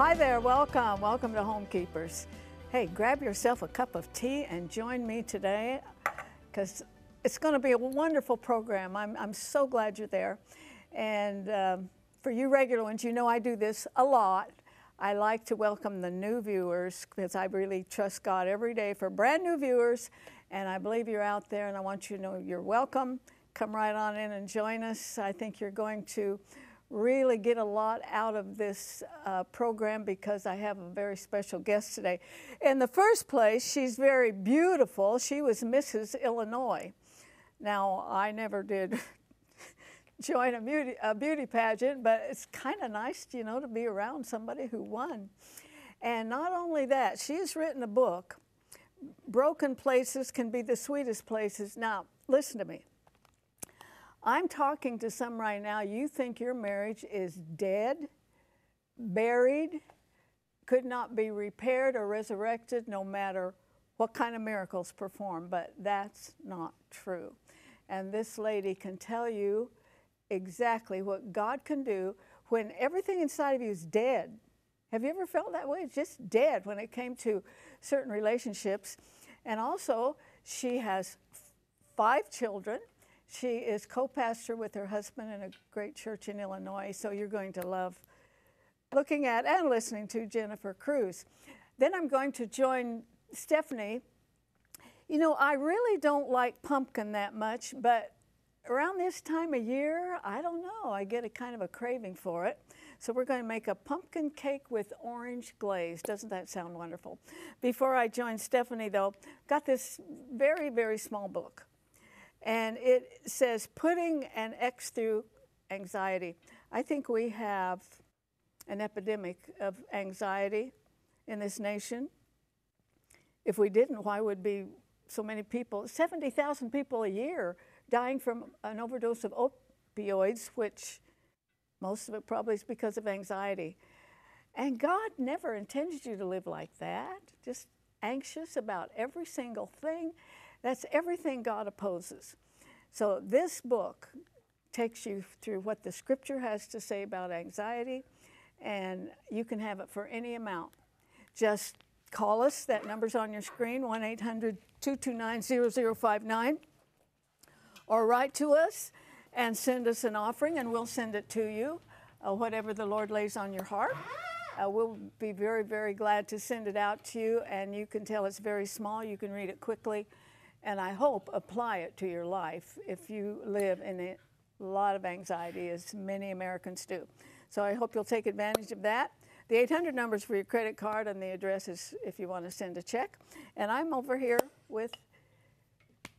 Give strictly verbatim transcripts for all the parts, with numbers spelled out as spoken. Hi there, welcome. Welcome to Homekeepers. Hey, grab yourself a cup of tea and join me today because it's going to be a wonderful program. I'm, I'm so glad you're there. And um, for you regular ones, you know I do this a lot. I like to welcome the new viewers because I really trust God every day for brand new viewers. And I believe you're out there, and I want you to know you're welcome. Come right on in and join us. I think you're going to really get a lot out of this uh, program because I have a very special guest today. In the first place, she's very beautiful. She was Missus Illinois. Now, I never did join a beauty, a beauty pageant, but it's kind of nice, you know, to be around somebody who won. And not only that, she has written a book, Broken Places Can Be the Sweetest Places. Now, listen to me. I'm talking to some right now, you think your marriage is dead, buried, could not be repaired or resurrected no matter what kind of miracles performed, but that's not true. And this lady can tell you exactly what God can do when everything inside of you is dead. Have you ever felt that way? It's just dead when it came to certain relationships. And also, she has five children. She is co-pastor with her husband in a great church in Illinois, so you're going to love looking at and listening to Jennifer Cruz. Then I'm going to join Stephanie. You know, I really don't like pumpkin that much, but around this time of year, I don't know, I get a kind of a craving for it. So we're going to make a pumpkin cake with orange glaze. Doesn't that sound wonderful? Before I join Stephanie, though, got this very, very small book. And it says, putting an X through anxiety. I think we have an epidemic of anxiety in this nation. If we didn't, why would be so many people, seventy thousand people a year dying from an overdose of opioids, which most of it probably is because of anxiety. And God never intended you to live like that, just anxious about every single thing. That's everything God opposes. So this book takes you through what the scripture has to say about anxiety, and you can have it for any amount. Just call us, that number's on your screen, one eight hundred, two two nine, zero zero five nine, or write to us and send us an offering and we'll send it to you, uh, whatever the Lord lays on your heart. Uh, we'll be very, very glad to send it out to you, and you can tell it's very small, you can read it quickly, and I hope apply it to your life if you live in a lot of anxiety, as many Americans do. So I hope you'll take advantage of that. The eight hundred number is for your credit card, and the address is if you want to send a check. And I'm over here with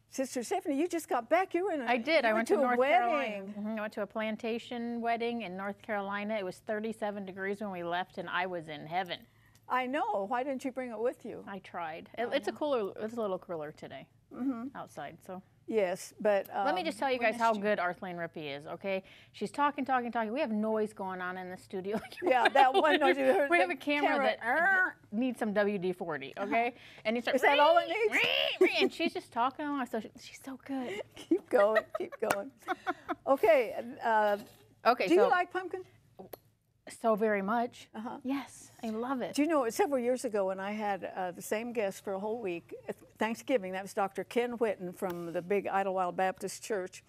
Sister Stephanie. You just got back. You were in a, I did. I went to, to North a wedding. Mm-hmm. I went to a plantation wedding in North Carolina. It was thirty-seven degrees when we left, and I was in heaven. I know. Why didn't you bring it with you? I tried. It, I it's know. a cooler. It's a little cooler today. Mm-hmm. Outside, so yes, but um, let me just tell you guys how good Arthelene Rippy is. Okay, she's talking, talking, talking. We have noise going on in the studio. Yeah, that one noise. You heard we have a camera, camera. that uh, needs some W D forty. Okay, and it's like, is that all it needs? Ree, ree, and she's just talking along. So she, she's so good. Keep going, keep going. Okay, uh, okay. Do so, you like pumpkin? So very much. Uh-huh. Yes, I love it. Do you know, several years ago when I had uh, the same guest for a whole week at Thanksgiving, that was Doctor Ken Whitten from the big Idlewild Baptist Church,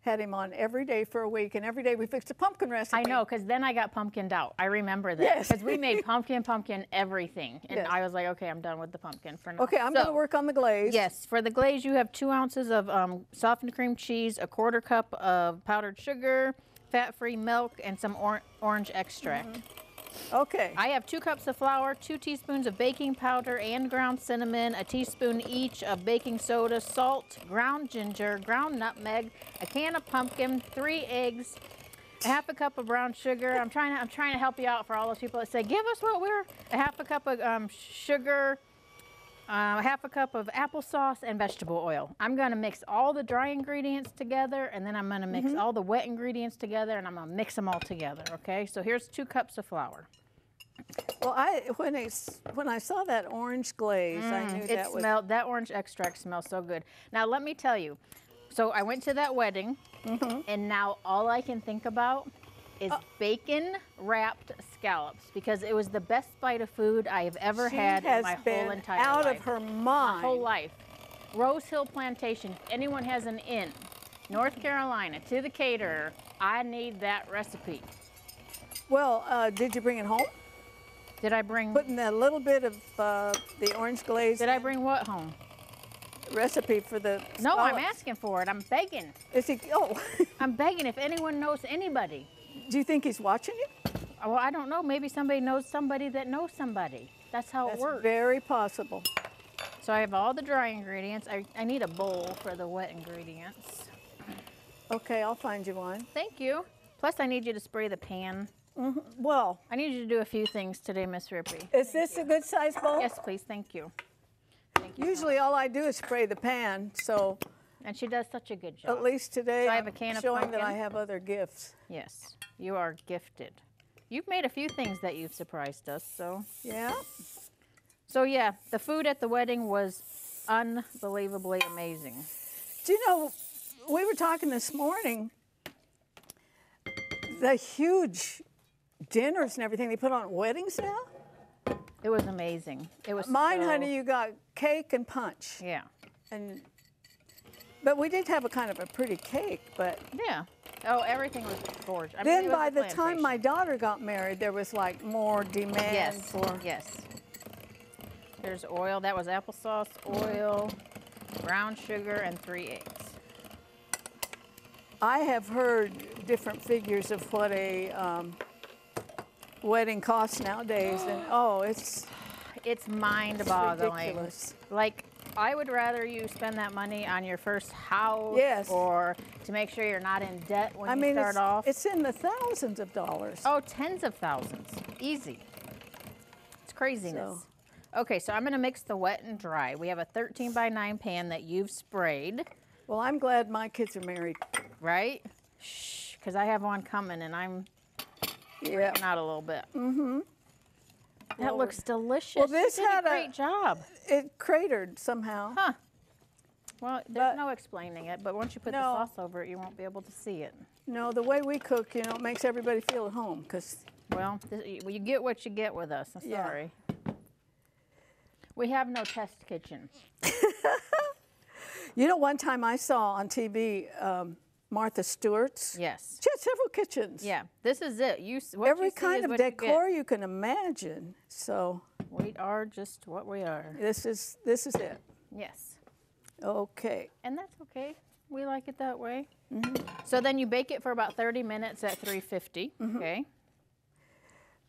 had him on every day for a week, and every day we fixed a pumpkin recipe. I know, because then I got pumpkined out. I remember that. Yes. Because we made pumpkin, pumpkin, everything. And yes. I was like, okay, I'm done with the pumpkin for now. Okay, I'm so, going to work on the glaze. Yes, for the glaze you have two ounces of um, softened cream cheese, a quarter cup of powdered sugar, fat-free milk, and some or orange extract. Mm-hmm. Okay. I have two cups of flour, two teaspoons of baking powder and ground cinnamon, a teaspoon each of baking soda, salt, ground ginger, ground nutmeg, a can of pumpkin, three eggs, a half a cup of brown sugar. I'm trying to, I'm trying to help you out for all those people that say, give us what we're, a half a cup of um, sugar, Uh, half a cup of applesauce and vegetable oil. I'm going to mix all the dry ingredients together, and then I'm going to mix mm-hmm. all the wet ingredients together, and I'm going to mix them all together, okay? So here's two cups of flour. Well, I when, it's, when I saw that orange glaze, mm, I knew it that was... Smelled, that orange extract smells so good. Now, let me tell you. So I went to that wedding, mm-hmm. and now all I can think about is oh. bacon wrapped scallops, because it was the best bite of food I have ever she had in my whole entire life. Out of her mind. My whole life. Rose Hill Plantation. Anyone has an inn, North Carolina, to the caterer, I need that recipe. Well, uh, did you bring it home? Did I bring? Putting a little bit of uh, the orange glaze. Did I bring what home? Recipe for the scallops. No, I'm asking for it. I'm begging. Is he? Oh, I'm begging. If anyone knows anybody. Do you think he's watching you? Well, I don't know. Maybe somebody knows somebody that knows somebody. That's how That's it works. Very possible. So I have all the dry ingredients. I, I need a bowl for the wet ingredients. Okay, I'll find you one. Thank you. Plus, I need you to spray the pan. Mm-hmm. Well, I need you to do a few things today, Miss Rippy. Is this a good size bowl? Yes, please. Thank you. Thank you. Usually, all I do is spray the pan, so. And she does such a good job. At least today, so I have a can of showing pumpkin. That I have other gifts. Yes, you are gifted. You've made a few things that you've surprised us, so. Yeah. So yeah, the food at the wedding was unbelievably amazing. Do you know, we were talking this morning. The huge dinners and everything they put on weddings now? It was amazing. It was Mine, so... honey, you got cake and punch. Yeah. And But we did have a kind of a pretty cake, but... Yeah. Oh, everything was gorgeous. I then mean, was by the time my daughter got married, there was like more demand yes. for... Yes. There's oil. That was applesauce, oil, brown sugar, and three eggs. I have heard different figures of what a um, wedding costs nowadays, and oh, it's it's mind-boggling. Ridiculous. Like, I would rather you spend that money on your first house, yes. or to make sure you're not in debt when I you mean, start it's, off. It's in the thousands of dollars. Oh, tens of thousands, easy. It's craziness. So. Okay, so I'm going to mix the wet and dry. We have a thirteen by nine pan that you've sprayed. Well, I'm glad my kids are married. Right? Shh, because I have one coming and I'm yeah. out a little bit. Mm-hmm. That Lord. Looks delicious. Well, this you did had a great a, job. It cratered somehow. Huh. Well, there's but, no explaining it, but once you put no, the sauce over it, you won't be able to see it. No, the way we cook, you know, it makes everybody feel at home. Cause well, this, you get what you get with us. I'm yeah. sorry. We have no test kitchen. You know, one time I saw on T V um, Martha Stewart's. Yes. She had several kitchens. Yeah, this is it. You what every you kind of decor you, you can imagine. So we are just what we are. This is this is it. Yes. Okay. And that's okay. We like it that way. Mm-hmm. So then you bake it for about thirty minutes at three fifty. Mm-hmm. Okay.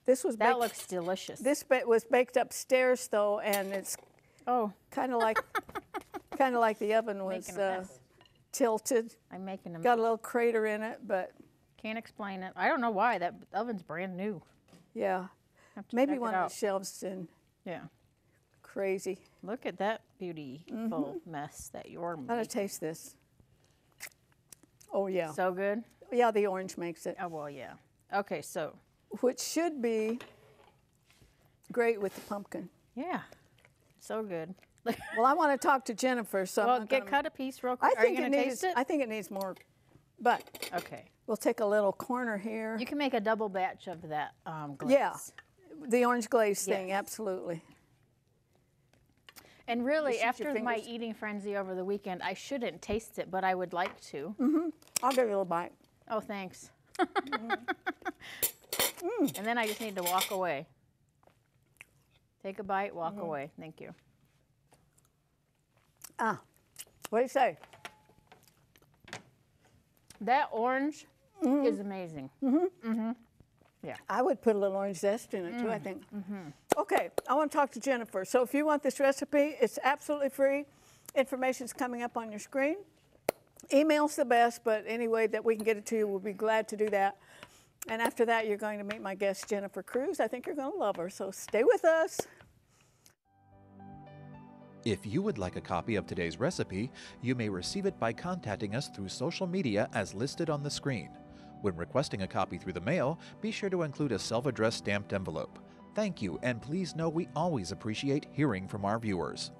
This was that baked, looks delicious. This was baked upstairs though, and it's oh kind of like. Kind of like the oven was uh, tilted. I'm making a mess. Got a little crater in it, but can't explain it. I don't know why. That oven's brand new. Yeah, maybe one of the shelves in. Yeah, crazy. Look at that beautiful mm-hmm. mess that you're making. I'm gonna taste this. Oh yeah. So good. Yeah, the orange makes it. Oh well, yeah. Okay, so which should be great with the pumpkin. Yeah, so good. Well, I want to talk to Jennifer, so well, I'm get gonna... cut a piece real quick. I think Are you going to taste it? I think it needs more, but okay. We'll take a little corner here. You can make a double batch of that um, glaze. Yeah, the orange glaze yes. thing, absolutely. And really, after my eating frenzy over the weekend, I shouldn't taste it, but I would like to. Mm-hmm. I'll give you a little bite. Oh, thanks. mm. And then I just need to walk away. Take a bite, walk mm-hmm. away. Thank you. Ah, what do you say? That orange mm-hmm. is amazing. Mm-hmm. Mm-hmm. Yeah. I would put a little orange zest in it mm-hmm. too, I think. Mm-hmm. Okay, I want to talk to Jennifer. So if you want this recipe, it's absolutely free. Information's coming up on your screen. Email's the best, but any way that we can get it to you, we'll be glad to do that. And after that, you're going to meet my guest, Jennifer Cruz. I think you're going to love her, so stay with us. If you would like a copy of today's recipe, you may receive it by contacting us through social media as listed on the screen. When requesting a copy through the mail, be sure to include a self-addressed stamped envelope. Thank you, and please know we always appreciate hearing from our viewers.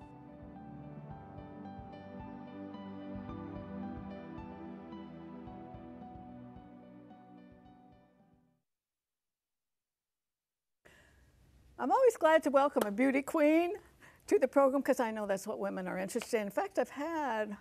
I'm always glad to welcome a beauty queen to the program because I know that's what women are interested in. In fact, I've had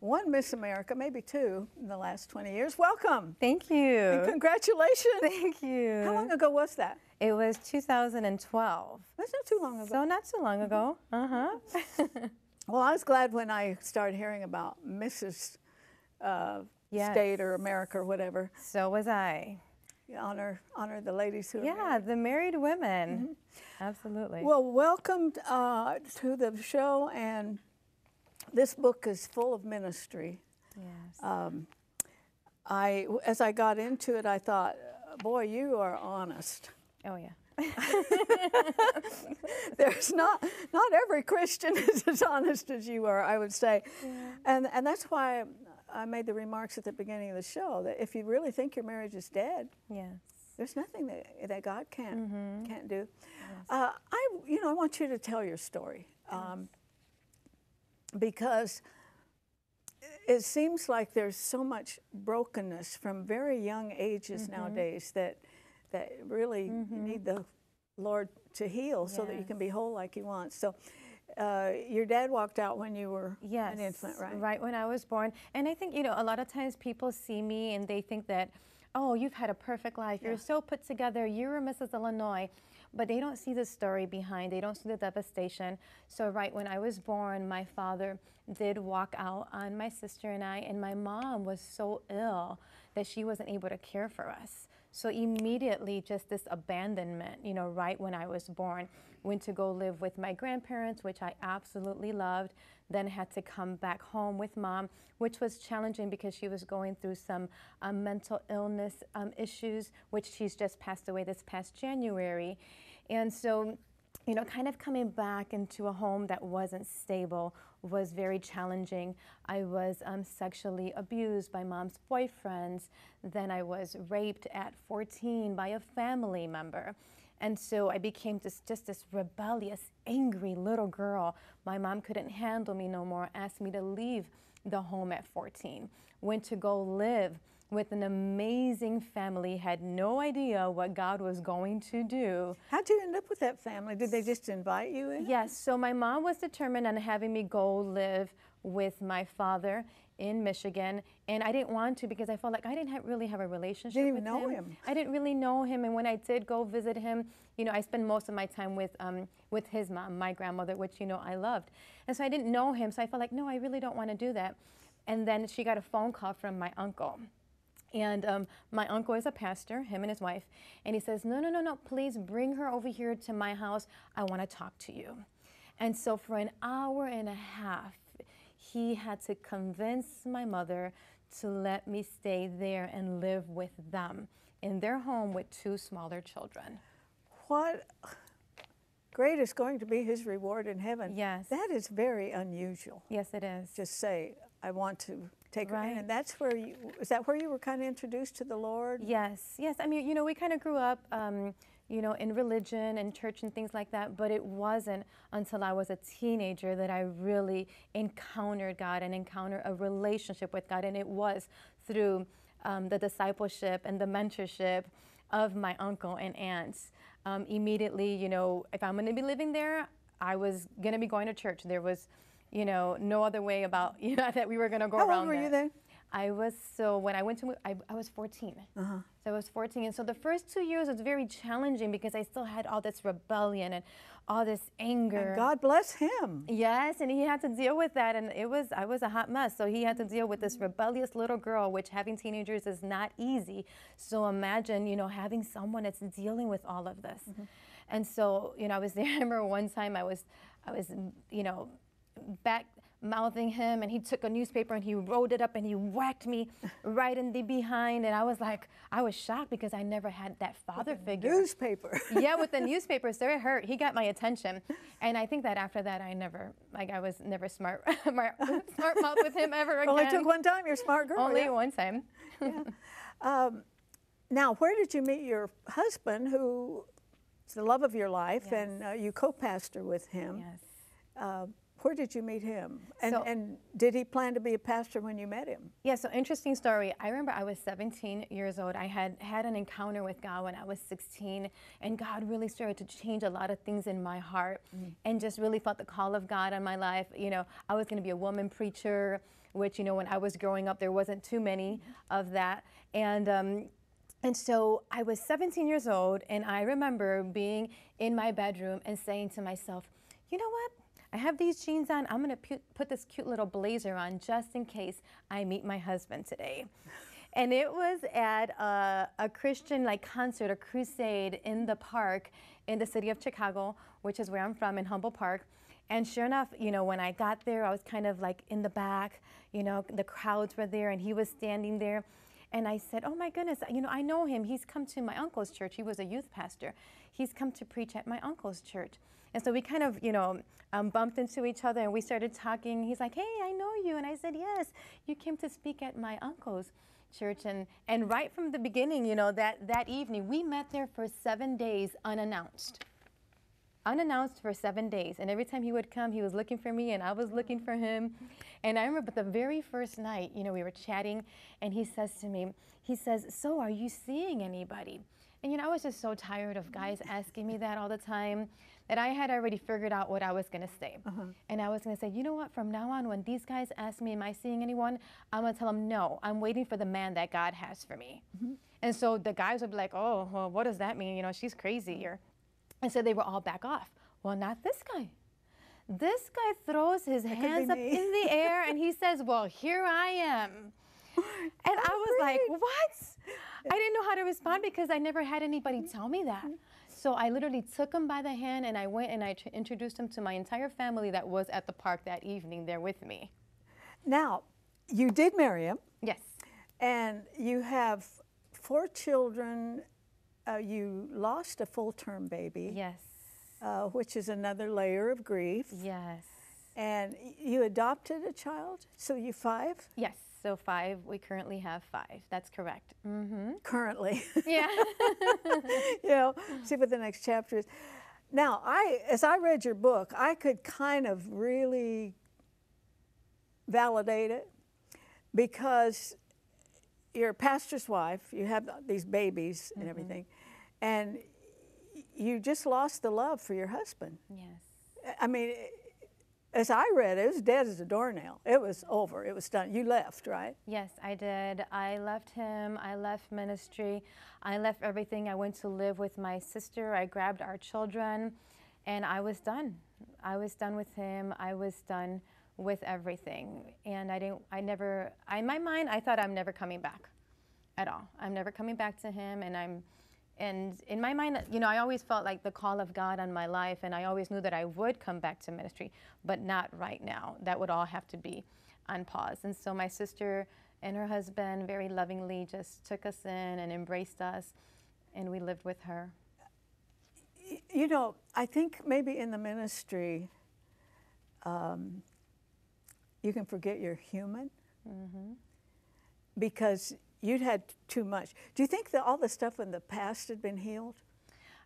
one Miss America, maybe two, in the last twenty years. Welcome. Thank you. And congratulations. Thank you. How long ago was that? It was two thousand twelve. That's not too long ago. So not too long ago. Mm-hmm. Uh-huh. Well, I was glad when I started hearing about Missus Uh, yes. State or America or whatever. So was I. Honor, honor the ladies who. Yeah, married. The married women. Mm-hmm. Absolutely. Well, welcome uh, to the show, and this book is full of ministry. Yes. Um, I, as I got into it, I thought, boy, you are honest. Oh yeah. There's not not every Christian is as honest as you are, I would say, yeah. and and that's why I made the remarks at the beginning of the show that if you really think your marriage is dead, yes, there's nothing that that God can't mm-hmm. can't do. Yes. Uh, I you know I want you to tell your story. Yes. Um, because it seems like there's so much brokenness from very young ages mm-hmm. nowadays that that really mm-hmm. you need the Lord to heal yes. so that you can be whole like He wants. So, uh, your dad walked out when you were yes, an infant, right? Right when I was born. And I think, you know, a lot of times people see me and they think that, oh, you've had a perfect life. Yeah. You're so put together. You're a Missus Illinois. But they don't see the story behind. They don't see the devastation. So right when I was born, my father did walk out on my sister and I, and my mom was so ill that she wasn't able to care for us. So immediately just this abandonment, you know, right when I was born, went to go live with my grandparents, which I absolutely loved, then had to come back home with mom, which was challenging because she was going through some um, mental illness um, issues, which she's just passed away this past January. And so, you know, kind of coming back into a home that wasn't stable was very challenging. I was um, sexually abused by mom's boyfriends. Then I was raped at fourteen by a family member. And so I became this, just this rebellious, angry little girl. My mom couldn't handle me no more, asked me to leave the home at fourteen, went to go live with an amazing family, had no idea what God was going to do. How'd you end up with that family? Did they just invite you in? Yes, so my mom was determined on having me go live with my father in Michigan, and I didn't want to because I felt like I didn't ha really have a relationship didn't with him. Didn't even know him. I didn't really know him, and when I did go visit him, you know, I spent most of my time with, um, with his mom, my grandmother, which, you know, I loved. And so I didn't know him, so I felt like, no, I really don't want to do that. And then she got a phone call from my uncle. And um, my uncle is a pastor, him and his wife, and he says, no, no, no, no, please bring her over here to my house. I want to talk to you. And so for an hour and a half, he had to convince my mother to let me stay there and live with them in their home with two smaller children. What great is going to be his reward in heaven. Yes. That is very unusual. Yes, it is. Just say, I want to take right. her in. And that's where you, is that where you were kind of introduced to the Lord? Yes, yes. I mean, you know, we kind of grew up, um, you know, in religion and church and things like that, but it wasn't until I was a teenager that I really encountered God and encountered a relationship with God. And it was through um, the discipleship and the mentorship of my uncle and aunts. Um, immediately, you know, if I'm going to be living there, I was going to be going to church. There was you know, no other way about, you know, that we were going to go around that. How old were you then? I was, so when I went to, I, I was fourteen. Uh-huh. So I was fourteen. And so the first two years was very challenging because I still had all this rebellion and all this anger. And God bless him. Yes, and he had to deal with that. And it was, I was a hot mess. So he had to deal with this rebellious little girl, which having teenagers is not easy. So imagine, you know, having someone that's dealing with all of this. Mm-hmm. And so, you know, I was there, I remember one time I was, I was, you know, back mouthing him, and he took a newspaper and he rolled it up and he whacked me right in the behind, and I was like, I was shocked because I never had that father with figure. Newspaper. Yeah, with the newspaper, so it hurt. He got my attention, and I think that after that, I never, like, I was never smart, smart, smart mouth with him ever again. Only took one time. You're smart girl. Only yeah. one time. Yeah. Um, now, where did you meet your husband, who is the love of your life, yes. and uh, you co-pastor with him? Yes. Uh, Where did you meet him? And, so, and did he plan to be a pastor when you met him? Yeah, so interesting story. I remember I was seventeen years old. I had had an encounter with God when I was sixteen, and God really started to change a lot of things in my heart, mm. and just really felt the call of God on my life. You know, I was gonna be a woman preacher, which, you know, when I was growing up, there wasn't too many of that. And, um, and so I was seventeen years old, and I remember being in my bedroom and saying to myself, you know what? I have these jeans on, I'm gonna put this cute little blazer on just in case I meet my husband today. And it was at a, a Christian like concert, a crusade in the park in the city of Chicago, which is where I'm from, in Humboldt Park. And sure enough, you know, when I got there, I was kind of like in the back, you know, the crowds were there and he was standing there. And I said, oh my goodness, you know, I know him. He's come to my uncle's church. He was a youth pastor. He's come to preach at my uncle's church. And so we kind of, you know, um, bumped into each other and we started talking. He's like, hey, I know you. And I said, yes, you came to speak at my uncle's church. And, and right from the beginning, you know, that, that evening, we met there for seven days unannounced. Unannounced for seven days. And every time he would come, he was looking for me and I was looking for him. And I remember the very first night, you know, we were chatting and he says to me, he says, so are you seeing anybody? And you know, I was just so tired of guys asking me that all the time that I had already figured out what I was gonna say. Uh-huh. And I was gonna say, you know what, from now on, when these guys ask me, am I seeing anyone? I'm gonna tell them, no, I'm waiting for the man that God has for me. Mm-hmm. And so the guys would be like, oh, well, what does that mean? You know, she's crazy here. And so they were all back off. Well, not this guy. This guy throws his that hands up in the air and he says, well, here I am. And oh, I was great. Like, what? Yeah. I didn't know how to respond because I never had anybody tell me that. So I literally took him by the hand and I went and I introduced him to my entire family that was at the park that evening there with me. Now, you did marry him. Yes. And you have four children. Uh, you lost a full-term baby. Yes. Uh, which is another layer of grief. Yes. And you adopted a child, so you five? Yes, so five. We currently have five. That's correct. Mm-hmm. Currently. Yeah. You know, see what the next chapter is. Now, I, as I read your book, I could kind of really validate it because you're a pastor's wife, you have these babies mm-hmm. and everything, and you just lost the love for your husband. Yes. I mean, as I read it, it was dead as a doornail. It was over, it was done. You left, right? Yes, I did. I left him, I left ministry, I left everything. I went to live with my sister, I grabbed our children, and I was done. I was done with him, I was done with everything. And I didn't, I never, I, in my mind, I thought I'm never coming back at all. I'm never coming back to him. And I'm, and in my mind, you know, I always felt like the call of God on my life. And I always knew that I would come back to ministry, but not right now. That would all have to be on pause. And so my sister and her husband very lovingly just took us in and embraced us. And we lived with her. You know, I think maybe in the ministry, um, you can forget you're human mm-hmm. because you'd had too much. Do you think that all the stuff in the past had been healed?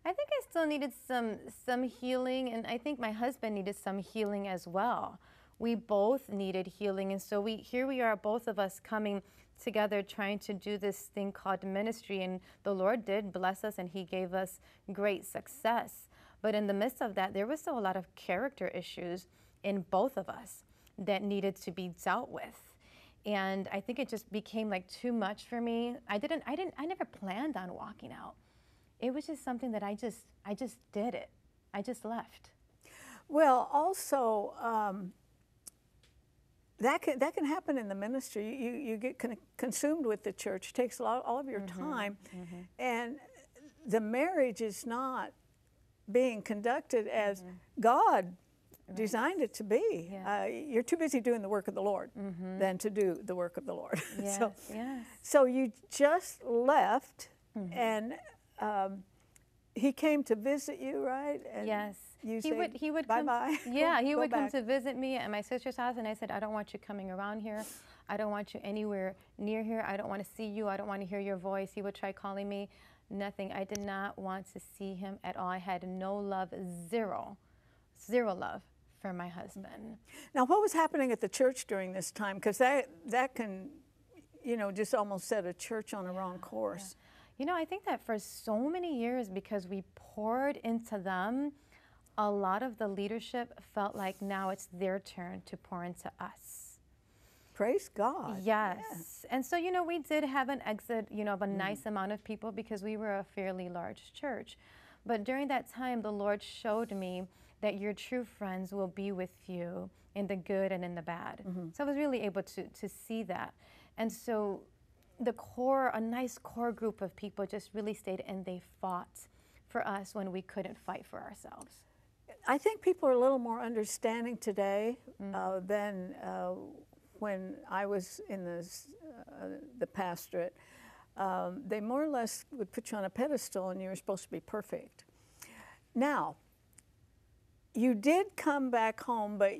I think I still needed some, some healing, and I think my husband needed some healing as well. We both needed healing, and so we, here we are, both of us coming together trying to do this thing called ministry, and the Lord did bless us, and he gave us great success. But in the midst of that, there was still a lot of character issues in both of us that needed to be dealt with. And I think it just became like too much for me. I didn't, I didn't, I never planned on walking out. It was just something that I just, I just did it. I just left. Well, also, um, that can, that can happen in the ministry. You, you get con consumed with the church. It takes a lot, all of your mm-hmm. time. Mm-hmm. And the marriage is not being conducted as mm-hmm. God Right. designed it to be. Yeah. Uh, you're too busy doing the work of the Lord mm-hmm. than to do the work of the Lord. Yes, so, yes. so you just left mm-hmm. and um, he came to visit you, right? And yes. You he, said, would, he would bye-bye. Yeah, he would back. come to visit me at my sister's house, and I said, I don't want you coming around here. I don't want you anywhere near here. I don't want to see you. I don't want to hear your voice. He would try calling me. Nothing. I did not want to see him at all. I had no love, zero, zero love for my husband. Now, what was happening at the church during this time? Because that, that can, you know, just almost set a church on the yeah, wrong course. Yeah. You know, I think that for so many years, because we poured into them, a lot of the leadership felt like now it's their turn to pour into us. Praise God. Yes. yes. And so, you know, we did have an exit, you know, of a mm. nice amount of people because we were a fairly large church. But during that time, the Lord showed me that your true friends will be with you in the good and in the bad. Mm-hmm. So I was really able to, to see that. And so the core, a nice core group of people just really stayed and they fought for us when we couldn't fight for ourselves. I think people are a little more understanding today mm-hmm. uh, than uh, when I was in the, uh, the pastorate. Um, they more or less would put you on a pedestal and you were supposed to be perfect. Now, you did come back home, but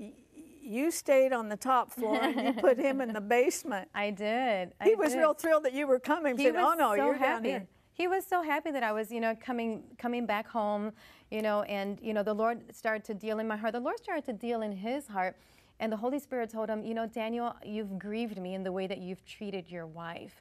you stayed on the top floor and you put him in the basement. I did. I he was did. real thrilled that you were coming. He said, was oh no, so you're happy. Down here. He was so happy that I was, you know, coming coming back home, you know, and you know the Lord started to deal in my heart. The Lord started to deal in his heart, and the Holy Spirit told him, you know, Daniel, you've grieved me in the way that you've treated your wife.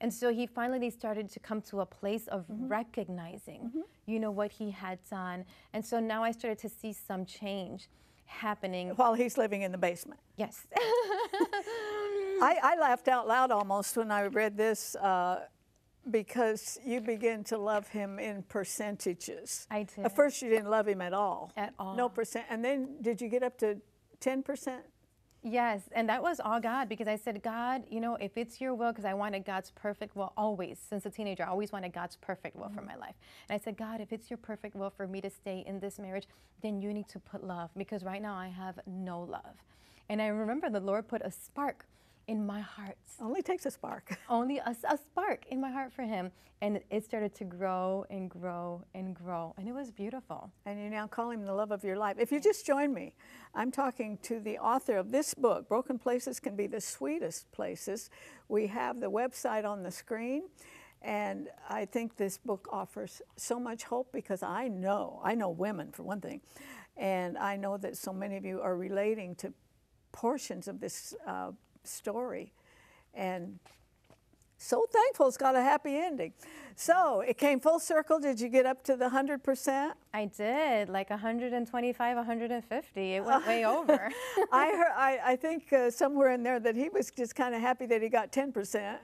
And so he finally started to come to a place of mm-hmm. recognizing, mm-hmm. you know, what he had done. And so now I started to see some change happening. While he's living in the basement. Yes. I, I laughed out loud almost when I read this uh, because you begin to love him in percentages. I did. At first you didn't love him at all. At all. No percent. And then did you get up to ten percent? Yes, and that was all God, because I said, God, you know, if it's your will, because I wanted God's perfect will always. Since a teenager, I always wanted God's perfect will mm-hmm. for my life. And I said, God, if it's your perfect will for me to stay in this marriage, then you need to put love, because right now I have no love. And I remember the Lord put a spark in my heart. Only takes a spark. Only a, a spark in my heart for him. And it started to grow and grow and grow. And it was beautiful. And you now call him the love of your life. If you just join me, I'm talking to the author of this book, Broken Places Can Be the Sweetest Places. We have the website on the screen. And I think this book offers so much hope, because I know, I know women for one thing. And I know that so many of you are relating to portions of this uh, story, and so thankful it's got a happy ending. So it came full circle. Did you get up to the one hundred percent? I did, like one hundred twenty-five, one hundred fifty. It went way over. I heard, I, I think uh, somewhere in there that he was just kind of happy that he got ten percent.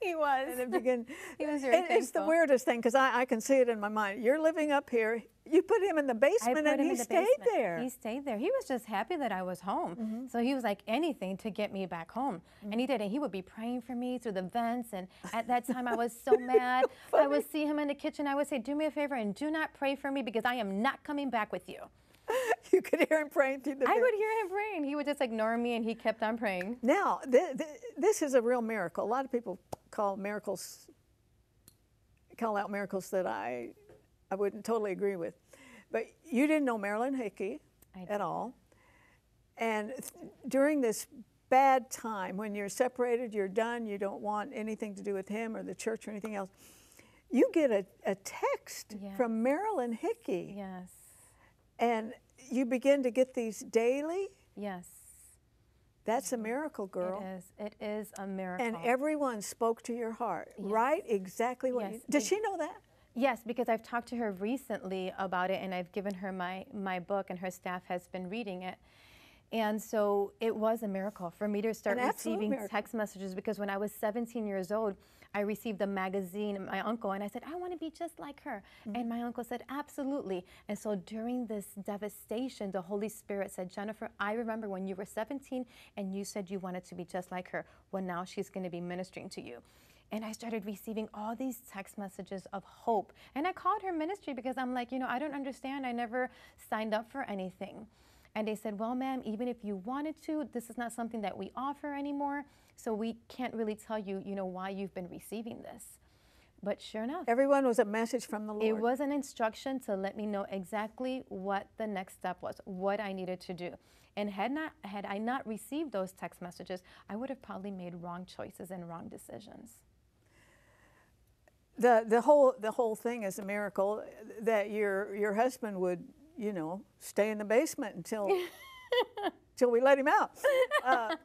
He was. And it began, he was very thankful. It's the weirdest thing, because I, I can see it in my mind. You're living up here. You put him in the basement, and he stayed there. He stayed there. He was just happy that I was home. Mm-hmm. So he was like, anything to get me back home. Mm-hmm. And he did. And he would be praying for me through the vents. And at that time, I was so mad. So I would see him in the kitchen. I would say, do me a favor and do not pray for me, because I am not coming back with you. You could hear him praying through the vents. I would hear him praying. He would just ignore me, and he kept on praying. Now, th th this is a real miracle. A lot of people call miracles, call out miracles that I... I wouldn't totally agree with. But you didn't know Marilyn Hickey at all. And th during this bad time, when you're separated, you're done, you don't want anything to do with him or the church or anything else, you get a, a text yeah. from Marilyn Hickey. Yes. And you begin to get these daily. Yes. That's a miracle, girl. It is. It is a miracle. And everyone spoke to your heart, yes. right? Exactly what yes. you... Does she know that? Yes, because I've talked to her recently about it, and I've given her my, my book, and her staff has been reading it. And so it was a miracle for me to start receiving text messages, because when I was seventeen years old, I received a magazine and my uncle, and I said, I want to be just like her. Mm-hmm. And my uncle said, absolutely. And so during this devastation, the Holy Spirit said, Jennifer, I remember when you were seventeen and you said you wanted to be just like her. Well, now she's going to be ministering to you. And I started receiving all these text messages of hope. And I called her ministry, because I'm like, you know, I don't understand. I never signed up for anything. And they said, well, ma'am, even if you wanted to, this is not something that we offer anymore. So we can't really tell you, you know, why you've been receiving this. But sure enough. Everyone was a message from the Lord. It was an instruction to let me know exactly what the next step was, what I needed to do. And had not had I not received those text messages, I would have probably made wrong choices and wrong decisions. The the whole the whole thing is a miracle that your your husband would, you know, stay in the basement until till we let him out. Uh,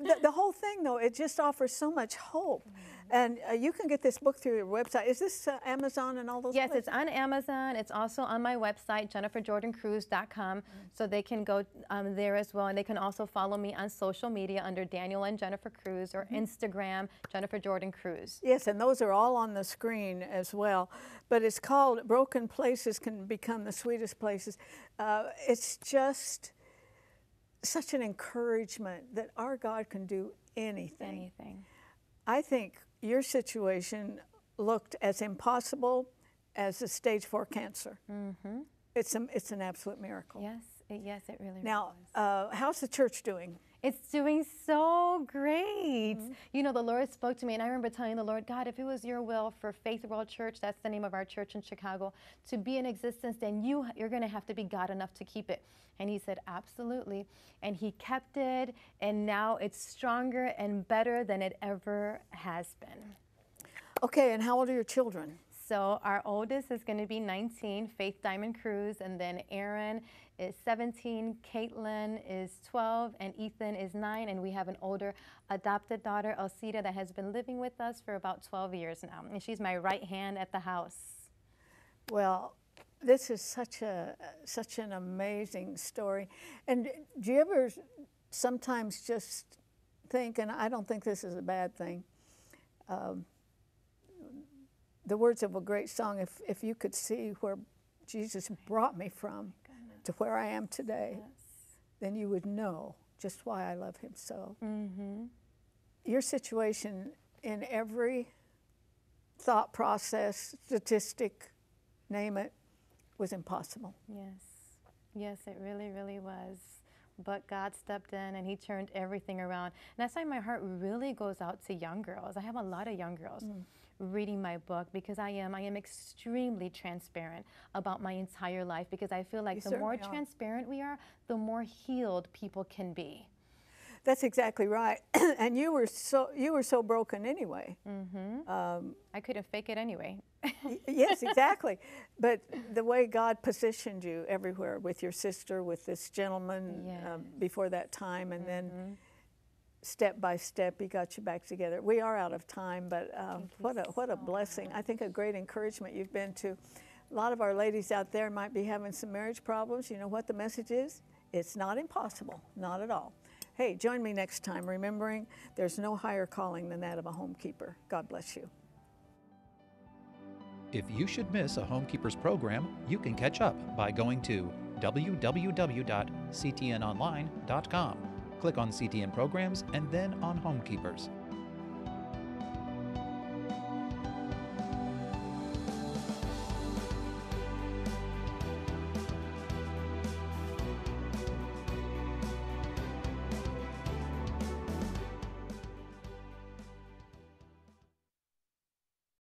the, the whole thing, though, it just offers so much hope. Mm-hmm. And uh, you can get this book through your website. Is this uh, Amazon and all those Yes, places? It's on Amazon. It's also on my website, jennifer jordan cruz dot com, mm-hmm. so they can go um, there as well. And they can also follow me on social media under Daniel and Jennifer Cruz, or mm-hmm. Instagram, Jennifer Jordan Cruz. Yes, and those are all on the screen as well. But it's called Broken Places Can Become the Sweetest Places. Uh, it's just such an encouragement that our God can do anything. Anything. I think your situation looked as impossible as the stage four cancer. Mm-hmm. It's an, it's an absolute miracle. Yes, it, yes, it really. Now, uh, how's the church doing? It's doing so great. Mm-hmm. You know, the Lord spoke to me, and I remember telling the Lord, God, if it was your will for Faith World Church, that's the name of our church in Chicago, to be in existence, then you, you're going to have to be God enough to keep it. And he said, absolutely. And he kept it, and now it's stronger and better than it ever has been. Okay, and how old are your children? So our oldest is going to be nineteen, Faith Diamond Cruz, and then Aaron is seventeen, Caitlin is twelve, and Ethan is nine, and we have an older adopted daughter, Alcida, that has been living with us for about twelve years now, and she's my right hand at the house. Well, this is such a such an amazing story. And do you ever sometimes just think, and I don't think this is a bad thing, um, the words of a great song, if, if you could see where Jesus brought me from to where I am today, yes. then you would know just why I love him so. Mm-hmm. Your situation, in every thought process, statistic, name it, was impossible. Yes, yes, it really, really was. But God stepped in, and he turned everything around. And that's why my heart really goes out to young girls. I have a lot of young girls. Mm. reading my book, because I am I am extremely transparent about my entire life, because I feel like you the more are. transparent we are, the more healed people can be. That's exactly right. And you were so you were so broken anyway. Mm-hmm. um, I couldn't fake it anyway. Yes, exactly. But the way God positioned you everywhere, with your sister, with this gentleman, yes. um, before that time, and mm-hmm. then step by step, he got you back together. We are out of time, but um, what a what a blessing. I think a great encouragement you've been to. A lot of our ladies out there might be having some marriage problems. You know what the message is? It's not impossible, not at all. Hey, join me next time, remembering there's no higher calling than that of a homekeeper. God bless you. If you should miss a Homekeepers program, you can catch up by going to w w w dot c t n online dot com. Click on C T N Programs and then on Homekeepers.